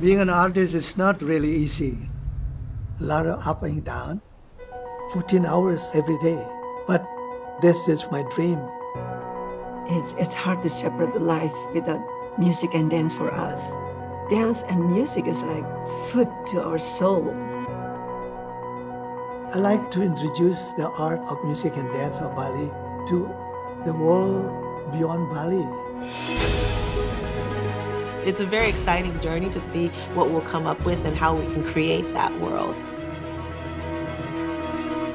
Being an artist is not really easy. A lot of up and down, 14 hours every day. But this is my dream. It's hard to separate the life without music and dance for us. Dance and music is like food to our soul. I like to introduce the art of music and dance of Bali to the world beyond Bali. It's a very exciting journey to see what we'll come up with and how we can create that world.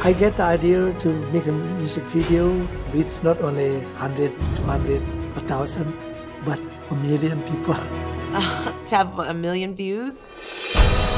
I get the idea to make a music video with not only 100, 200, 1,000, but 1 million people. To have 1 million views.